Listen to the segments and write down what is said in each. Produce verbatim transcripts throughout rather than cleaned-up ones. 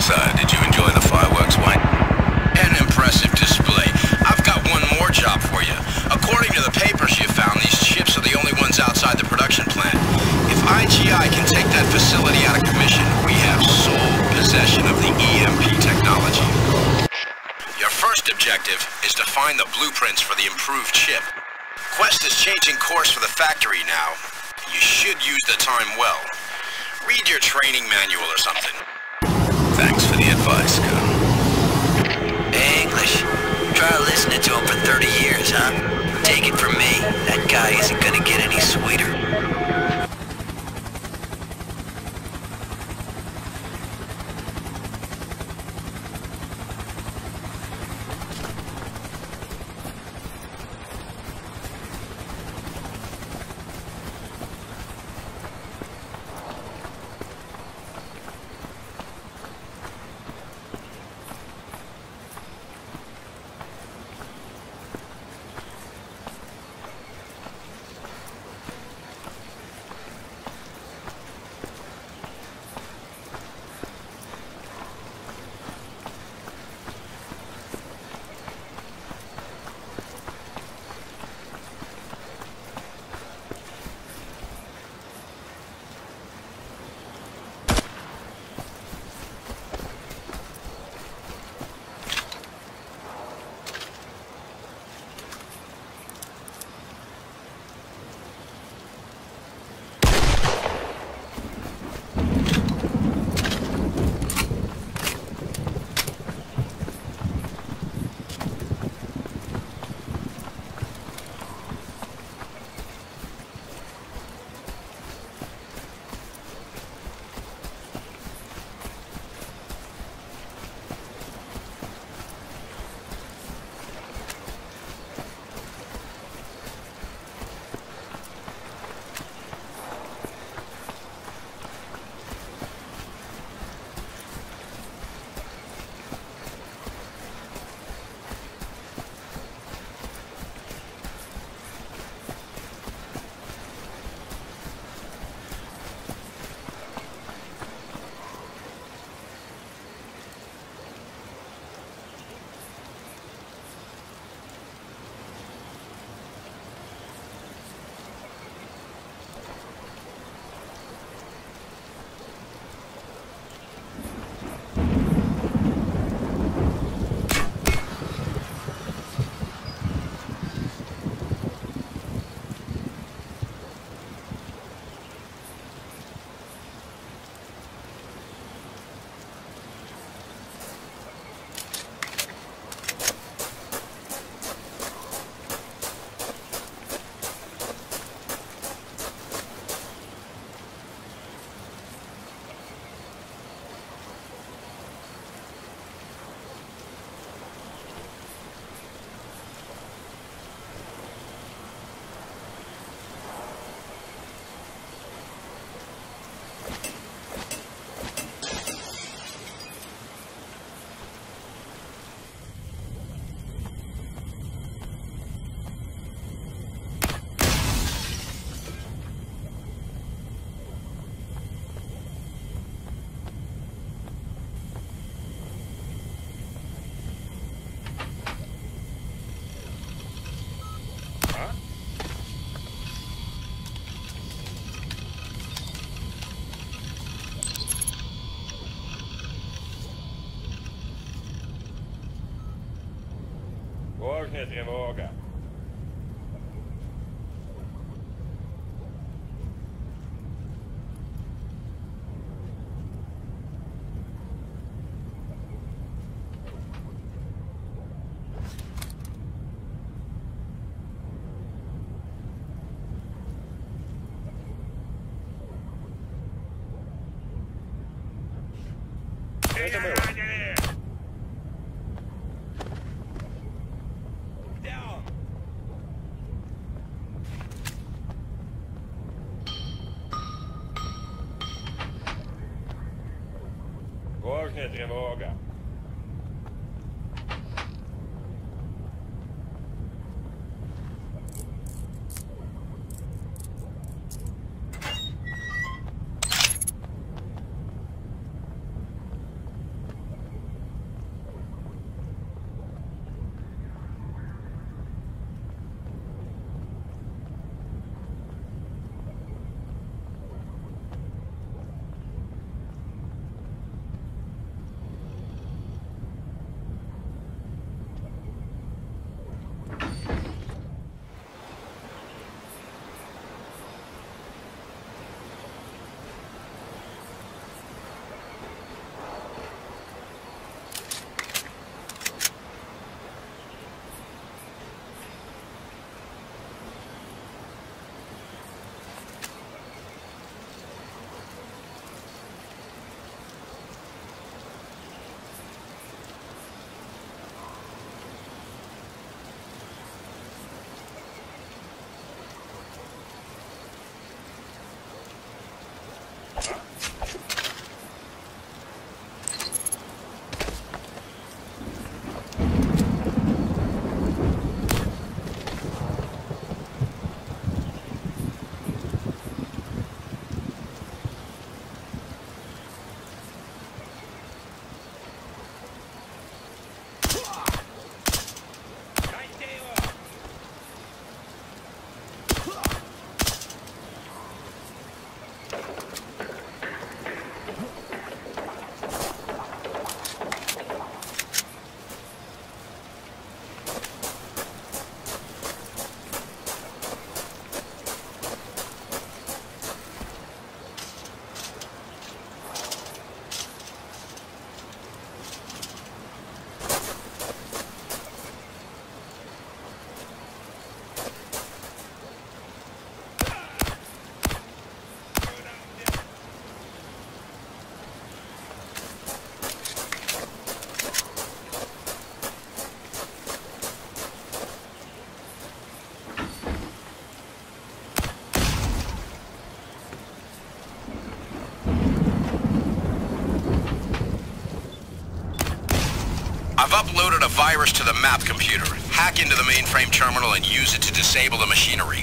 So, did you enjoy the fireworks, White? An impressive display. I've got one more job for you. According to the papers you found, these chips are the only ones outside the production plant. If I G I can take that facility out of commission, we have sole possession of the E M P technology. Your first objective is to find the blueprints for the improved chip. Quest is changing course for the factory now. You should use the time well. Read your training manual or something. Thanks for the advice, Colonel. Hey, English. Try listening to him for thirty years, huh? Take it from me, that guy isn't gonna get any sweeter. Ognia trwoga. Тревога. I've uploaded a virus to the map computer. Hack into the mainframe terminal and use it to disable the machinery.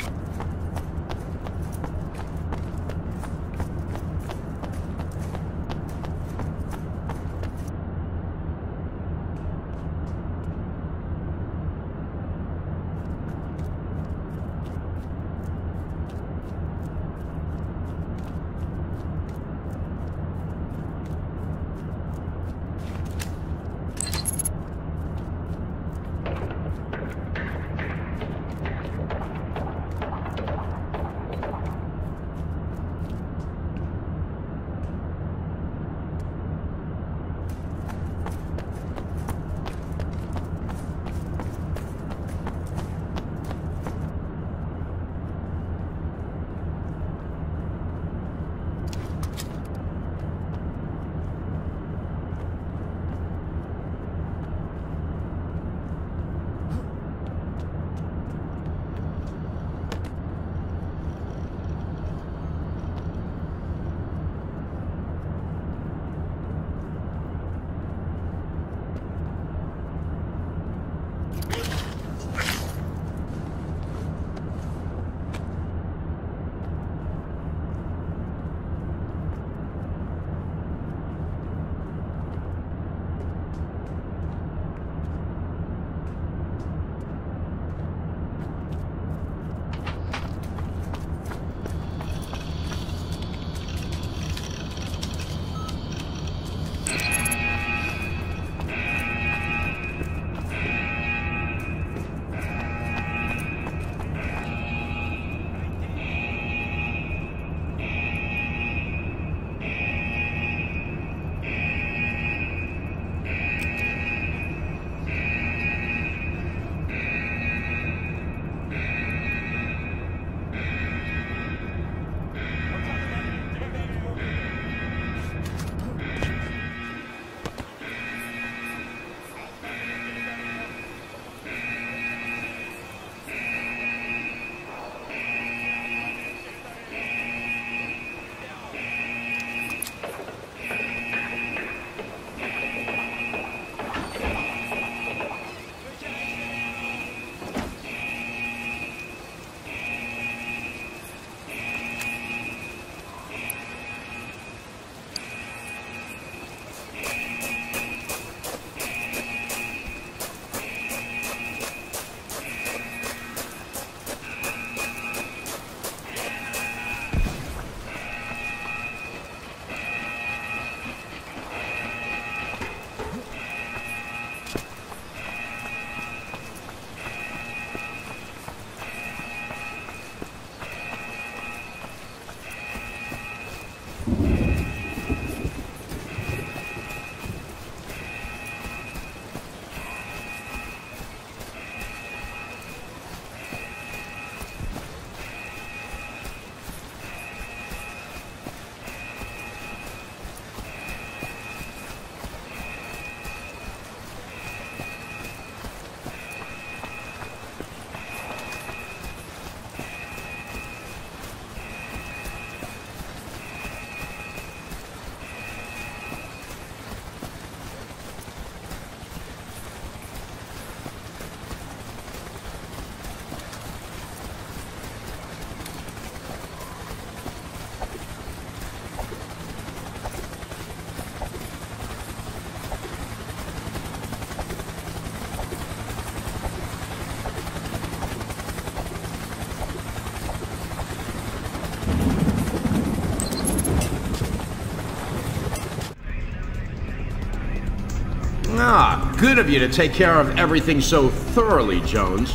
Ah, good of you to take care of everything so thoroughly, Jones.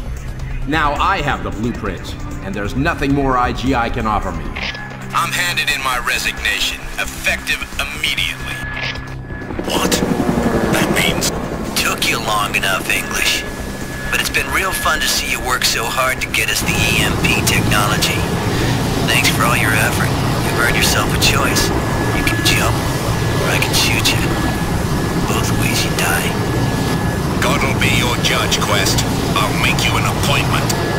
Now I have the blueprints, and there's nothing more I G I can offer me. I'm handed in my resignation, effective immediately. What? That means... Took you long enough, English. But it's been real fun to see you work so hard to get us the E M P technology. Thanks for all your effort. You've earned yourself a choice. You can jump, or I can shoot you. Both ways you die. God'll be your judge, Quest. I'll make you an appointment.